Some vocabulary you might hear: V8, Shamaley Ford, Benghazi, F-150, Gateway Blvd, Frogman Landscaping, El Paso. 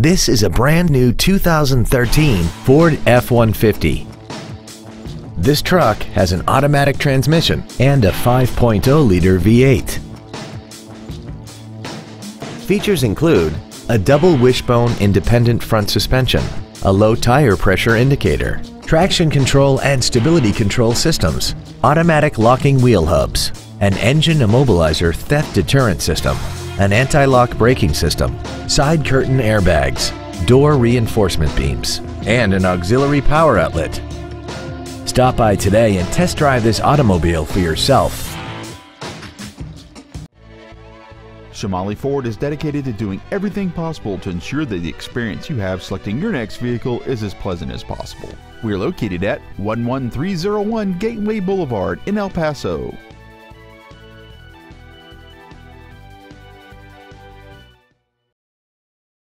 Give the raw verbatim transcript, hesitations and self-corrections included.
This is a brand new two thousand thirteen Ford F one fifty. This truck has an automatic transmission and a five point oh liter V eight. Features include a double wishbone independent front suspension, a low tire pressure indicator, traction control and stability control systems, automatic locking wheel hubs, an engine immobilizer theft deterrent system, an anti-lock braking system, side curtain airbags, door reinforcement beams, and an auxiliary power outlet. Stop by today and test drive this automobile for yourself. Shamaley Ford is dedicated to doing everything possible to ensure that the experience you have selecting your next vehicle is as pleasant as possible. We are located at one one three oh one Gateway Boulevard in El Paso.